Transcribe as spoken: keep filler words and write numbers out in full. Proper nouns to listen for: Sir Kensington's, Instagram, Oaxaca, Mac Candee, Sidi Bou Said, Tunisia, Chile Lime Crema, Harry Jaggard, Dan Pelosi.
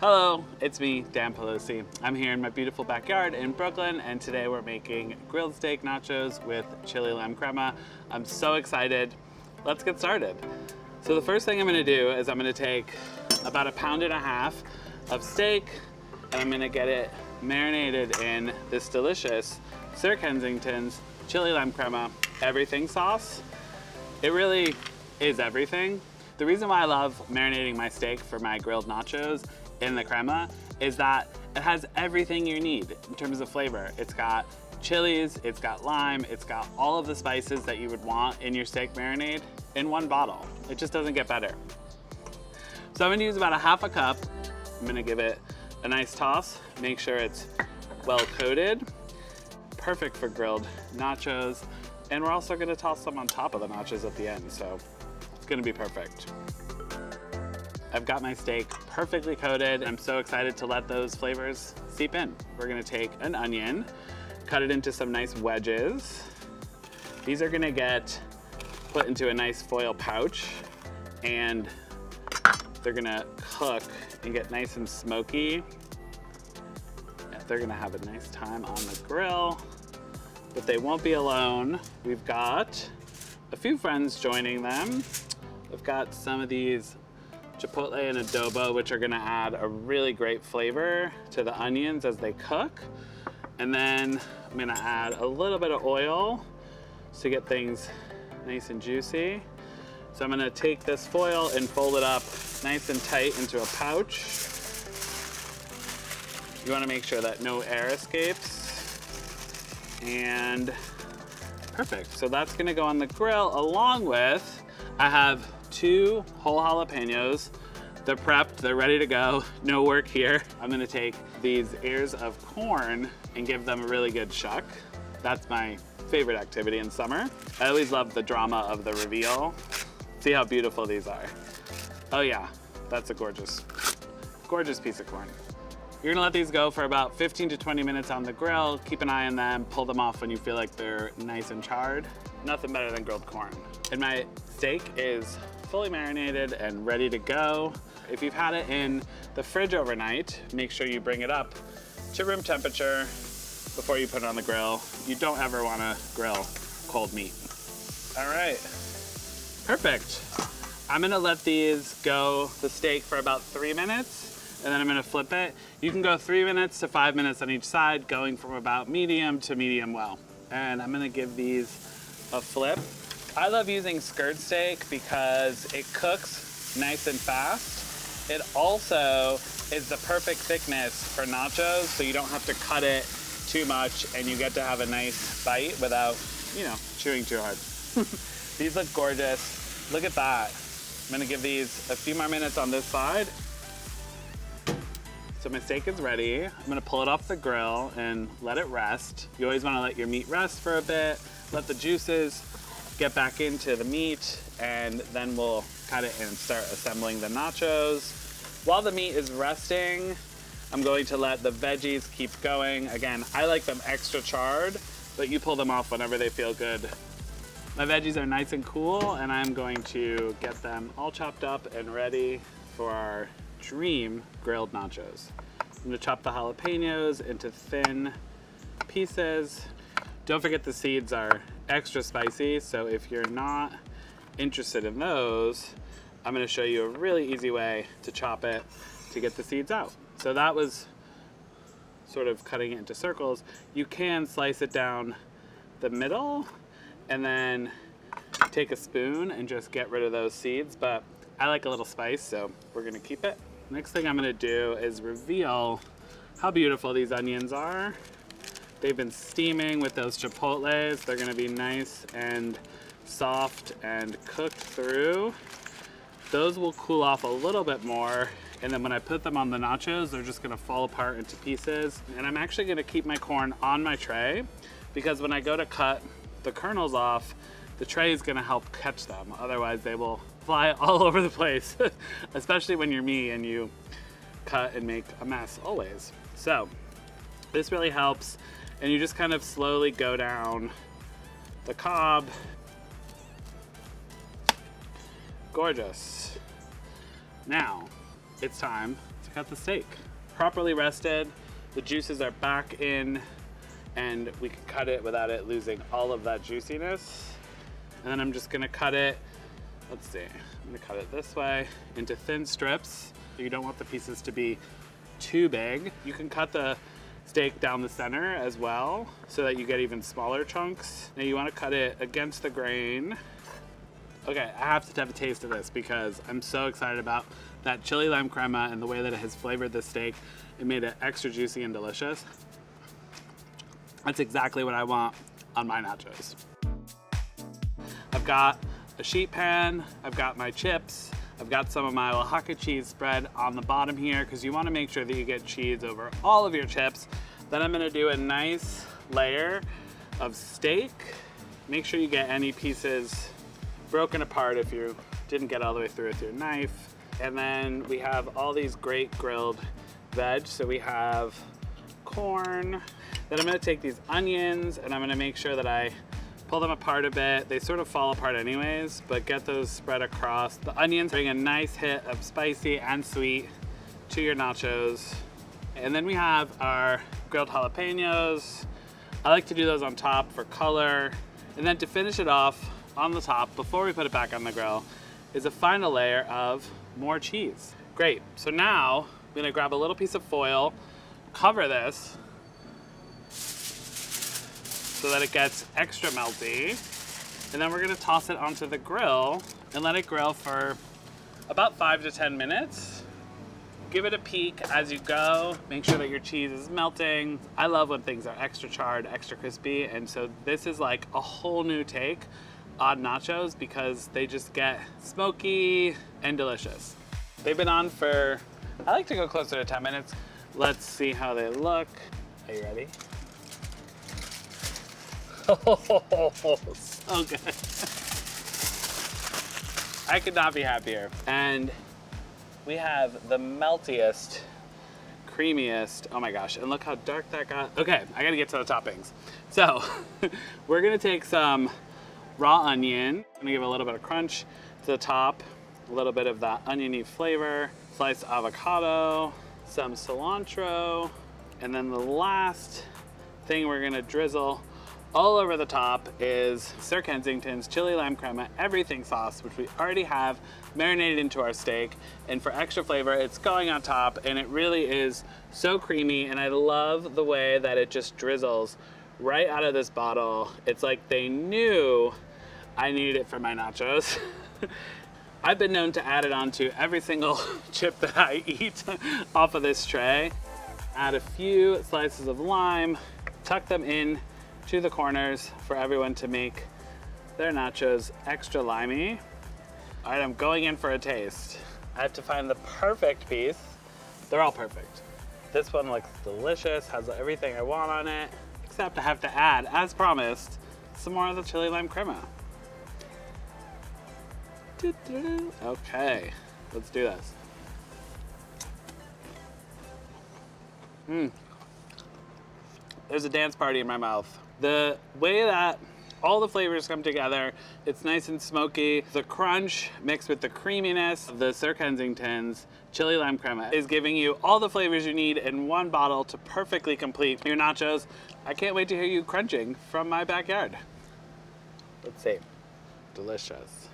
Hello, it's me, Dan Pelosi. I'm here in my beautiful backyard in Brooklyn, and today we're making grilled steak nachos with chili lime crema. I'm so excited. Let's get started. So the first thing I'm gonna do is I'm gonna take about a pound and a half of steak, and I'm gonna get it marinated in this delicious Sir Kensington's chili lime crema everything sauce. It really is everything. The reason why I love marinating my steak for my grilled nachos in the crema is that it has everything you need in terms of flavor. It's got chilies, it's got lime, it's got all of the spices that you would want in your steak marinade in one bottle. It just doesn't get better. So I'm gonna use about a half a cup. I'm gonna give it a nice toss, make sure it's well coated. Perfect for grilled nachos. And we're also gonna toss some on top of the nachos at the end, so it's gonna be perfect. I've got my steak perfectly coated. I'm so excited to let those flavors seep in. We're gonna take an onion, cut it into some nice wedges. These are gonna get put into a nice foil pouch, and they're gonna cook and get nice and smoky. They're gonna have a nice time on the grill, but they won't be alone. We've got a few friends joining them. We've got some of these chipotle and adobo, which are gonna add a really great flavor to the onions as they cook. And then I'm gonna add a little bit of oil to get things nice and juicy. So I'm gonna take this foil and fold it up nice and tight into a pouch. You wanna make sure that no air escapes. And perfect. So that's gonna go on the grill along with, I have two whole jalapenos. They're prepped, they're ready to go. No work here. I'm gonna take these ears of corn and give them a really good shuck. That's my favorite activity in summer. I always love the drama of the reveal. See how beautiful these are. Oh yeah, that's a gorgeous, gorgeous piece of corn. You're gonna let these go for about fifteen to twenty minutes on the grill. Keep an eye on them, pull them off when you feel like they're nice and charred. Nothing better than grilled corn. And my steak is fully marinated and ready to go. If you've had it in the fridge overnight, make sure you bring it up to room temperature before you put it on the grill. You don't ever wanna grill cold meat. All right, perfect. I'm gonna let these go, the steak, for about three minutes. And then I'm gonna flip it. You can go three minutes to five minutes on each side, going from about medium to medium well. And I'm gonna give these a flip. I love using skirt steak because it cooks nice and fast. It also is the perfect thickness for nachos, so you don't have to cut it too much and you get to have a nice bite without, you know, chewing too hard. These look gorgeous. Look at that. I'm gonna give these a few more minutes on this side. So my steak is ready. I'm gonna pull it off the grill and let it rest. You always wanna let your meat rest for a bit, let the juices get back into the meat, and then we'll cut it and start assembling the nachos. While the meat is resting, I'm going to let the veggies keep going. Again, I like them extra charred, but you pull them off whenever they feel good. My veggies are nice and cool, and I'm going to get them all chopped up and ready for our dream grilled nachos. I'm gonna chop the jalapenos into thin pieces. Don't forget the seeds are extra spicy, so if you're not interested in those, I'm gonna show you a really easy way to chop it to get the seeds out. So that was sort of cutting it into circles. You can slice it down the middle and then take a spoon and just get rid of those seeds, but I like a little spice, so we're gonna keep it. Next thing I'm gonna do is reveal how beautiful these onions are. They've been steaming with those chipotles. They're gonna be nice and soft and cooked through. Those will cool off a little bit more, and then when I put them on the nachos, they're just gonna fall apart into pieces. And I'm actually gonna keep my corn on my tray, because when I go to cut the kernels off, the tray is gonna help catch them. Otherwise they will fly all over the place, especially when you're me and you cut and make a mess always. So this really helps. And you just kind of slowly go down the cob. Gorgeous. Now it's time to cut the steak. Properly rested, the juices are back in, and we can cut it without it losing all of that juiciness. And then I'm just gonna cut it, let's see, I'm gonna cut it this way into thin strips. You don't want the pieces to be too big. You can cut the steak down the center as well so that you get even smaller chunks. Now you wanna cut it against the grain. Okay, I have to have a taste of this because I'm so excited about that chili lime crema and the way that it has flavored the steak. It made it extra juicy and delicious. That's exactly what I want on my nachos. I've got a sheet pan, I've got my chips, I've got some of my Oaxaca cheese spread on the bottom here because you want to make sure that you get cheese over all of your chips. Then I'm gonna do a nice layer of steak. Make sure you get any pieces broken apart if you didn't get all the way through with your knife. And then we have all these great grilled veg. So we have corn. Then I'm gonna take these onions and I'm gonna make sure that I pull them apart a bit. They sort of fall apart anyways, but get those spread across. The onions bring a nice hit of spicy and sweet to your nachos. And then we have our grilled jalapenos. I like to do those on top for color. And then to finish it off on the top, before we put it back on the grill, is a final layer of more cheese. Great, so now I'm gonna grab a little piece of foil, cover this, so that it gets extra melty. And then we're gonna toss it onto the grill and let it grill for about five to ten minutes. Give it a peek as you go. Make sure that your cheese is melting. I love when things are extra charred, extra crispy. And so this is like a whole new take on nachos because they just get smoky and delicious. They've been on for, I like to go closer to ten minutes. Let's see how they look. Are you ready? Oh, so good. I could not be happier. And we have the meltiest, creamiest, oh my gosh, and look how dark that got. Okay, I gotta get to the toppings. So we're gonna take some raw onion. I'm gonna give a little bit of crunch to the top, a little bit of that oniony flavor, sliced avocado, some cilantro, and then the last thing we're gonna drizzle all over the top is Sir Kensington's chili lime crema everything sauce, which we already have marinated into our steak. And for extra flavor, it's going on top, and it really is so creamy. And I love the way that it just drizzles right out of this bottle. It's like they knew I needed it for my nachos. I've been known to add it onto every single chip that I eat off of this tray. Add a few slices of lime, tuck them in to the corners for everyone to make their nachos extra limey. All right, I'm going in for a taste. I have to find the perfect piece. They're all perfect. This one looks delicious, has everything I want on it, except I have to add, as promised, some more of the chili lime crema. Okay, let's do this. Mm. There's a dance party in my mouth. The way that all the flavors come together, it's nice and smoky. The crunch mixed with the creaminess of the Sir Kensington's chili lime crema is giving you all the flavors you need in one bottle to perfectly complete your nachos. I can't wait to hear you crunching from my backyard. Let's see. Delicious.